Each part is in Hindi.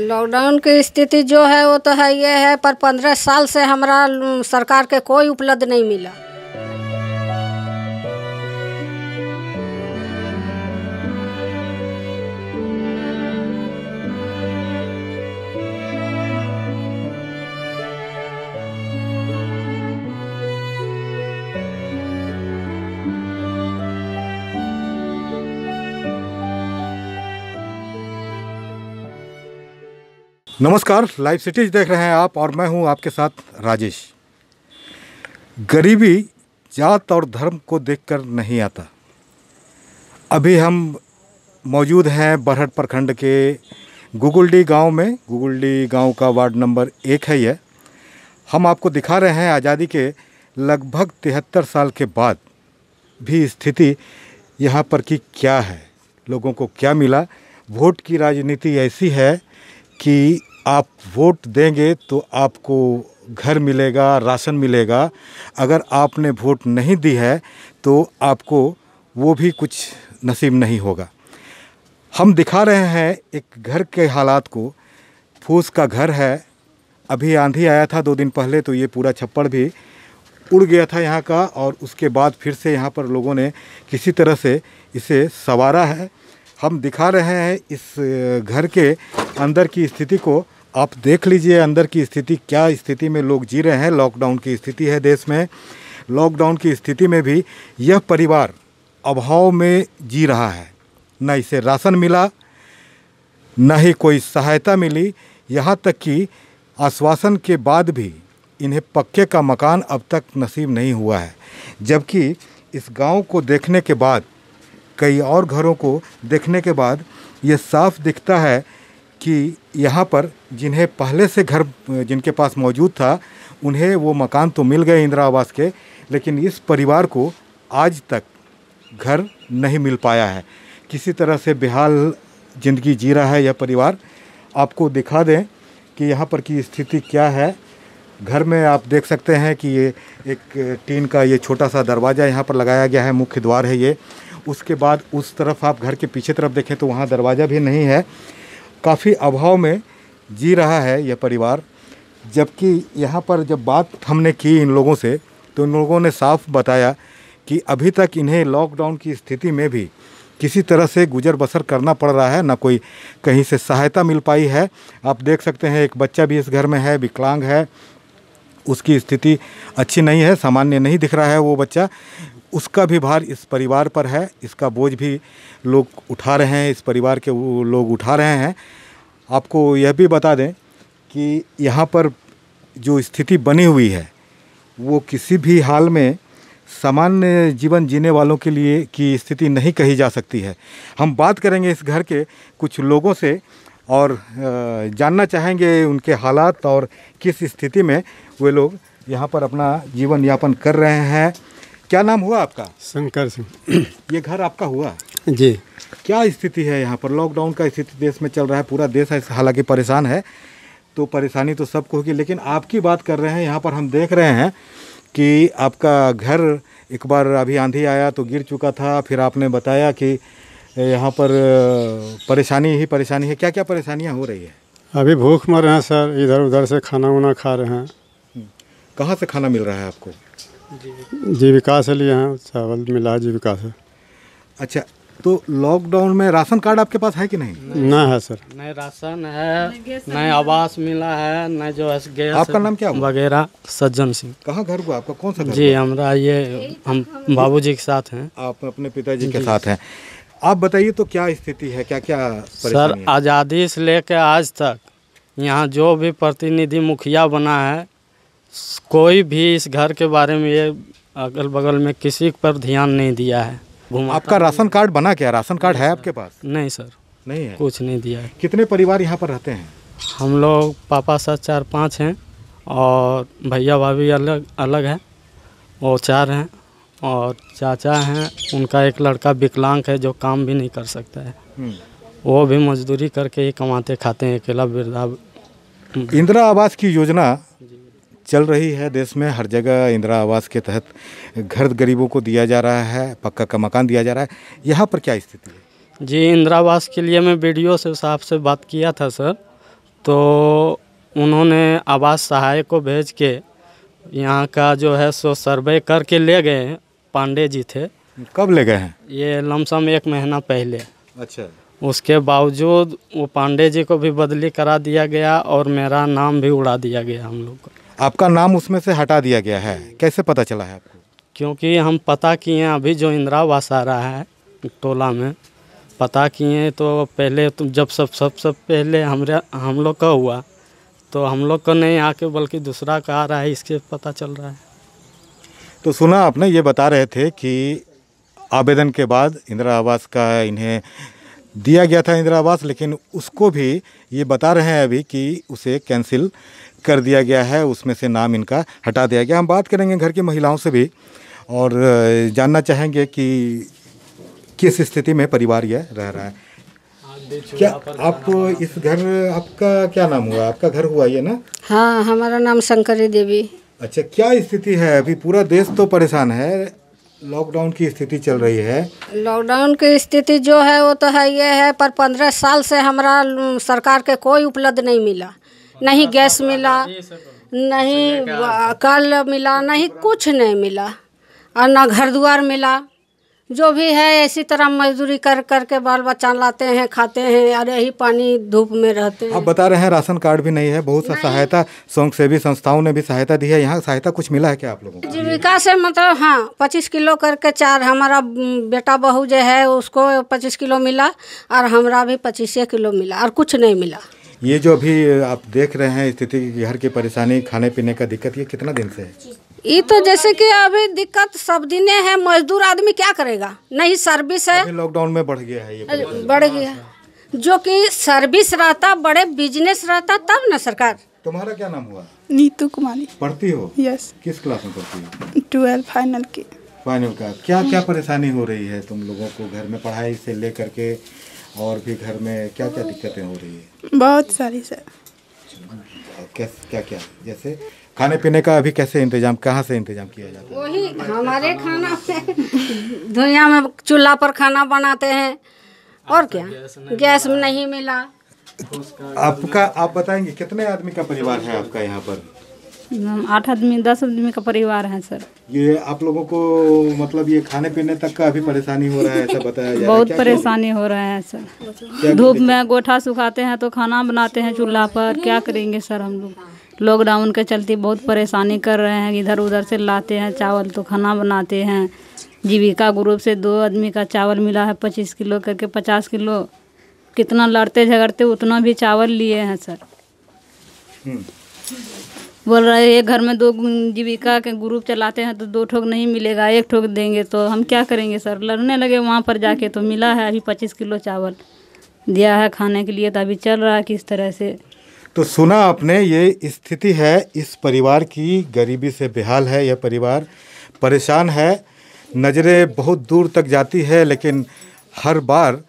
लॉकडाउन की स्थिति जो है वो तो है ये है, पर 15 साल से हमारा सरकार के कोई उपलब्ध नहीं मिला। नमस्कार, लाइव सिटीज देख रहे हैं आप और मैं हूं आपके साथ राजेश। गरीबी जात और धर्म को देखकर नहीं आता। अभी हम मौजूद हैं बरहट प्रखंड के गुगुलडी गांव में। गुगुलडी गांव का वार्ड नंबर 1 है यह। हम आपको दिखा रहे हैं आज़ादी के लगभग 73 साल के बाद भी स्थिति यहां पर की क्या है, लोगों को क्या मिला। वोट की राजनीति ऐसी है कि आप वोट देंगे तो आपको घर मिलेगा, राशन मिलेगा। अगर आपने वोट नहीं दी है तो आपको वो भी कुछ नसीब नहीं होगा। हम दिखा रहे हैं एक घर के हालात को। फूस का घर है। अभी आंधी आया था 2 दिन पहले तो ये पूरा छप्पर भी उड़ गया था यहाँ का, और उसके बाद फिर से यहाँ पर लोगों ने किसी तरह से इसे संवारा है। हम दिखा रहे हैं इस घर के अंदर की स्थिति को। आप देख लीजिए अंदर की स्थिति, क्या स्थिति में लोग जी रहे हैं। लॉकडाउन की स्थिति है देश में। लॉकडाउन की स्थिति में भी यह परिवार अभाव में जी रहा है। न इसे राशन मिला, न ही कोई सहायता मिली। यहाँ तक कि आश्वासन के बाद भी इन्हें पक्के का मकान अब तक नसीब नहीं हुआ है, जबकि इस गांव को देखने के बाद, कई और घरों को देखने के बाद ये साफ दिखता है कि यहाँ पर जिन्हें पहले से घर जिनके पास मौजूद था उन्हें वो मकान तो मिल गए इंदिरा आवास के, लेकिन इस परिवार को आज तक घर नहीं मिल पाया है। किसी तरह से बेहाल जिंदगी जी रहा है यह परिवार। आपको दिखा दें कि यहाँ पर की स्थिति क्या है। घर में आप देख सकते हैं कि ये एक टीन का ये छोटा सा दरवाज़ा यहाँ पर लगाया गया है, मुख्य द्वार है ये। उसके बाद उस तरफ आप घर के पीछे तरफ देखें तो वहाँ दरवाज़ा भी नहीं है। काफ़ी अभाव में जी रहा है यह परिवार। जबकि यहाँ पर जब बात हमने की इन लोगों से तो इन लोगों ने साफ बताया कि अभी तक इन्हें लॉकडाउन की स्थिति में भी किसी तरह से गुजर बसर करना पड़ रहा है। ना कोई कहीं से सहायता मिल पाई है। आप देख सकते हैं एक बच्चा भी इस घर में है, विकलांग है, उसकी स्थिति अच्छी नहीं है, सामान्य नहीं दिख रहा है वो बच्चा। उसका भी भार इस परिवार पर है, इसका बोझ भी लोग उठा रहे हैं, इस परिवार के वो लोग उठा रहे हैं। आपको यह भी बता दें कि यहाँ पर जो स्थिति बनी हुई है वो किसी भी हाल में सामान्य जीवन जीने वालों के लिए की स्थिति नहीं कही जा सकती है। हम बात करेंगे इस घर के कुछ लोगों से और जानना चाहेंगे उनके हालात और किस स्थिति में वे लोग यहाँ पर अपना जीवन यापन कर रहे हैं। क्या नाम हुआ आपका? शंकर सिंह। ये घर आपका हुआ जी। क्या स्थिति है यहाँ पर? लॉकडाउन का स्थिति देश में चल रहा है, पूरा देश हालांकि परेशान है, तो परेशानी तो सबको होगी, लेकिन आपकी बात कर रहे हैं। यहाँ पर हम देख रहे हैं कि आपका घर एक बार अभी आंधी आया तो गिर चुका था, फिर आपने बताया कि यहाँ पर परेशानी ही परेशानी है। क्या क्या परेशानियाँ हो रही है? अभी भूख मर रहे हैं सर, इधर उधर से खाना वाना खा रहे हैं। कहाँ से खाना मिल रहा है आपको? जीविका से लिए हैं, चावल मिला जीविका से। अच्छा, तो लॉकडाउन में राशन कार्ड आपके पास है कि नहीं? ना है सर, न राशन है, न आवास मिला है, न जो है गैस। आपका नाम क्या वगैरह? सज्जन सिंह। कहाँ घर हुआ आपका? कौन सा घर? जी हमारा ये, हम बाबूजी के साथ हैं। आप अपने पिताजी के साथ हैं। आप बताइए तो क्या स्थिति है, क्या क्या? सर आज़ादी से लेकर आज तक यहाँ जो भी प्रतिनिधि मुखिया बना है, कोई भी इस घर के बारे में, ये अगल बगल में किसी पर ध्यान नहीं दिया है। आपका राशन कार्ड बना क्या? राशन कार्ड है आपके पास? नहीं सर, नहीं है, कुछ नहीं दिया है। कितने परिवार यहाँ पर रहते हैं? हम लोग पापा साथ 4-5 हैं और भैया भाभी अलग अलग हैं, वो 4 हैं, और चाचा हैं, उनका एक लड़का विकलांग है जो काम भी नहीं कर सकता है, वो भी मजदूरी करके ही कमाते खाते हैं, अकेला वृद्धा। इंदिरा आवास की योजना चल रही है देश में, हर जगह इंदिरा आवास के तहत घर गरीबों को दिया जा रहा है, पक्का का मकान दिया जा रहा है। यहाँ पर क्या स्थिति है? जी इंदिरा आवास के लिए मैं वीडियो से साहब से बात किया था सर, तो उन्होंने आवास सहायक को भेज के यहाँ का जो है सो सर्वे करके ले गए हैं। पांडे जी थे। कब ले गए हैं? ये लमसम 1 महीना पहले। अच्छा। उसके बावजूद वो पांडे जी को भी बदली करा दिया गया और मेरा नाम भी उड़ा दिया गया हम लोग को। आपका नाम उसमें से हटा दिया गया है, कैसे पता चला है आपको? क्योंकि हम पता किए, अभी जो इंदिरा आवास आ रहा है टोला में पता किए, तो पहले जब सबसे पहले हम लोग का हुआ तो हम लोग का नहीं आके बल्कि दूसरा का आ रहा है, इसके पता चल रहा है। तो सुना आपने, ये बता रहे थे कि आवेदन के बाद इंदिरा आवास का इन्हें दिया गया था इंदिरा आवास, लेकिन उसको भी ये बता रहे हैं अभी कि उसे कैंसिल कर दिया गया है, उसमें से नाम इनका हटा दिया गया। हम बात करेंगे घर की महिलाओं से भी और जानना चाहेंगे कि किस स्थिति में परिवार यह रह रहा है। क्या आपको इस घर, आपका क्या नाम हुआ, आपका घर हुआ ये ना? हाँ, हमारा नाम शंकरी देवी। अच्छा, क्या स्थिति है अभी? पूरा देश तो परेशान है, लॉकडाउन की स्थिति चल रही है। लॉकडाउन की स्थिति जो है वो तो है ये है, पर 15 साल से हमारा सरकार के कोई उपलब्ध नहीं मिला, नहीं गैस मिला, नहीं कल मिला, नहीं कुछ नहीं मिला और ना घर द्वार मिला। जो भी है इसी तरह मजदूरी कर करके बाल बच्चा लाते हैं, खाते हैं और यही पानी धूप में रहते हैं। आप बता रहे हैं राशन कार्ड भी नहीं है, बहुत सा सहायता स्वयंसेवी संस्थाओं ने भी सहायता दी है, यहाँ सहायता कुछ मिला है क्या आप लोगों को? जीविका से मतलब हाँ 25 किलो करके चार, हमारा बेटा बहू जो है उसको 25 किलो मिला और हमारा भी 25 किलो मिला और कुछ नहीं मिला। ये जो अभी आप देख रहे हैं स्थिति, घर की परेशानी, खाने पीने का दिक्कत, ये कितना दिन से है? ये तो जैसे कि अभी दिक्कत सब दिन है, मजदूर आदमी क्या करेगा, नहीं सर्विस है, लॉकडाउन में बढ़ गया है, ये बढ़ गया। जो कि सर्विस रहता, बड़े बिजनेस रहता तब ना सरकार। तुम्हारा क्या नाम हुआ? नीतू कुमारी। पढ़ती हो? यस। किस क्लास में पढ़ती हो? 12 फाइनल की। फाइनल का क्या क्या परेशानी हो रही है तुम लोगों को घर में, पढ़ाई से ले करके और भी घर में क्या क्या दिक्कतें हो रही है? बहुत सारी सर। क्या क्या? जैसे खाने पीने का अभी कैसे इंतजाम, कहाँ से इंतजाम किया जाता है? वही हमारे खाना दुनिया में चूल्हा पर खाना बनाते हैं और क्या, गैस नहीं मिला। आपका आप बताएंगे कितने आदमी का परिवार है आपका यहाँ पर? 8 आदमी 10 आदमी का परिवार है सर। ये आप लोगों को मतलब ये खाने पीने तक का अभी परेशानी हो रहा है ऐसा बताया जा रहा है? बहुत परेशानी हो रहा है सर, धूप में गोठा सुखाते हैं तो खाना बनाते हैं चूल्हा पर, क्या करेंगे सर हम लोग। लॉकडाउन के चलते बहुत परेशानी कर रहे हैं, इधर उधर से लाते हैं चावल तो खाना बनाते हैं। जीविका ग्रुप से 2 आदमी का चावल मिला है 25 किलो करके 50 किलो, कितना लड़ते झगड़ते उतना भी चावल लिए हैं सर। बोल रहे हैं घर में 2 जीविका के ग्रुप चलाते हैं तो 2 ठोक नहीं मिलेगा, 1 ठोक देंगे, तो हम क्या करेंगे सर। लड़ने लगे वहाँ पर जाके, तो मिला है अभी 25 किलो चावल दिया है खाने के लिए, तो अभी चल रहा है किस तरह से। तो सुना आपने, ये स्थिति है, इस परिवार की गरीबी से बेहाल है, यह परिवार परेशान है, नज़रें बहुत दूर तक जाती है, लेकिन हर बार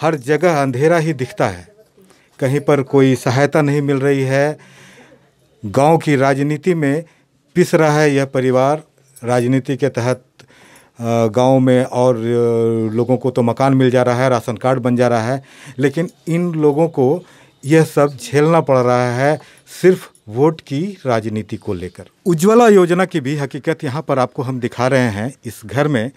हर जगह अंधेरा ही दिखता है, कहीं पर कोई सहायता नहीं मिल रही है। गांव की राजनीति में पिस रहा है यह परिवार, राजनीति के तहत गांव में और लोगों को तो मकान मिल जा रहा है, राशन कार्ड बन जा रहा है, लेकिन इन लोगों को यह सब झेलना पड़ रहा है सिर्फ वोट की राजनीति को लेकर। उज्ज्वला योजना की भी हकीकत यहाँ पर आपको हम दिखा रहे हैं। इस घर में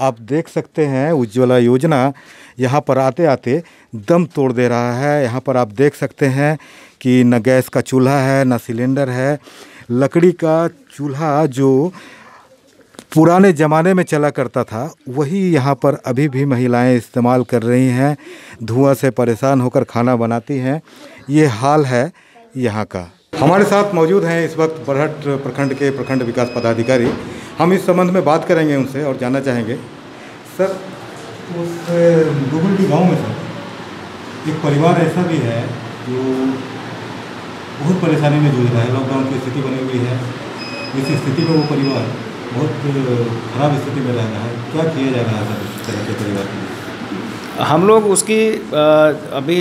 आप देख सकते हैं उज्ज्वला योजना यहाँ पर आते आते दम तोड़ दे रहा है। यहाँ पर आप देख सकते हैं कि न गैस का चूल्हा है, न सिलेंडर है, लकड़ी का चूल्हा जो पुराने ज़माने में चला करता था वही यहाँ पर अभी भी महिलाएं इस्तेमाल कर रही हैं, धुआं से परेशान होकर खाना बनाती हैं। ये हाल है यहाँ का। हमारे साथ मौजूद हैं इस वक्त बरहट प्रखंड के प्रखंड विकास पदाधिकारी। हम इस संबंध में बात करेंगे उनसे और जानना चाहेंगे। सर, उस गुगुल्दी गाँव में सर एक परिवार ऐसा भी है जो बहुत परेशानी में जूझ रहा है, लॉकडाउन की स्थिति बनी हुई है, इस स्थिति में वो परिवार बहुत खराब स्थिति में रह रहा है, क्या किया जा रहा है इस तरह के परिवार में? हम लोग उसकी अभी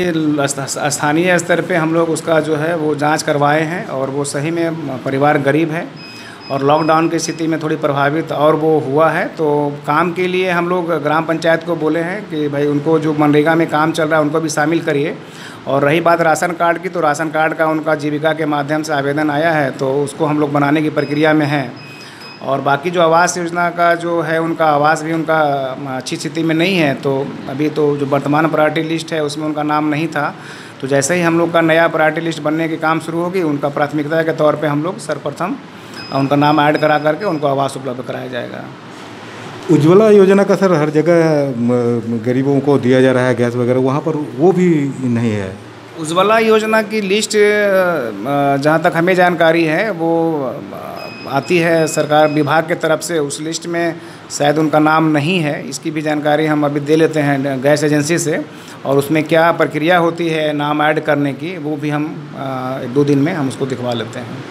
स्थानीय स्तर पे हम लोग उसका जो है वो जांच करवाए हैं और वो सही में परिवार गरीब है और लॉकडाउन की स्थिति में थोड़ी प्रभावित और वो हुआ है। तो काम के लिए हम लोग ग्राम पंचायत को बोले हैं कि भाई उनको जो मनरेगा में काम चल रहा है उनको भी शामिल करिए। और रही बात राशन कार्ड की, तो राशन कार्ड का उनका जीविका के माध्यम से आवेदन आया है, तो उसको हम लोग बनाने की प्रक्रिया में हैं। और बाकी जो आवास योजना का जो है उनका आवास भी उनका अच्छी स्थिति में नहीं है, तो अभी तो जो वर्तमान प्रायोरिटी लिस्ट है उसमें उनका नाम नहीं था। तो जैसे ही हम लोग का नया प्रायोरिटी लिस्ट बनने के काम शुरू होगी, उनका प्राथमिकता के तौर पे हम लोग सर्वप्रथम उनका नाम ऐड करा करके उनको आवास उपलब्ध कराया जाएगा। उज्ज्वला योजना का सर हर जगह गरीबों को दिया जा रहा है गैस वगैरह, वहाँ पर वो भी नहीं है। उज्ज्वला योजना की लिस्ट जहाँ तक हमें जानकारी है वो आती है सरकार विभाग के तरफ से, उस लिस्ट में शायद उनका नाम नहीं है। इसकी भी जानकारी हम अभी दे लेते हैं गैस एजेंसी से, और उसमें क्या प्रक्रिया होती है नाम ऐड करने की वो भी हम 1-2 दिन में हम उसको दिखवा लेते हैं।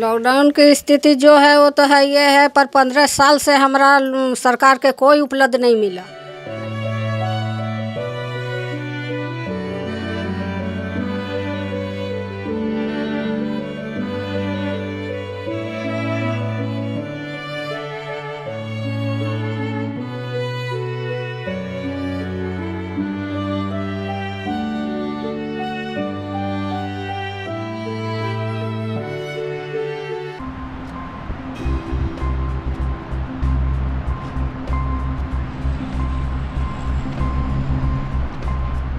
लॉकडाउन की स्थिति जो है वो तो है ये है, पर 15 साल से हमारा सरकार के कोई उपलब्ध नहीं मिला।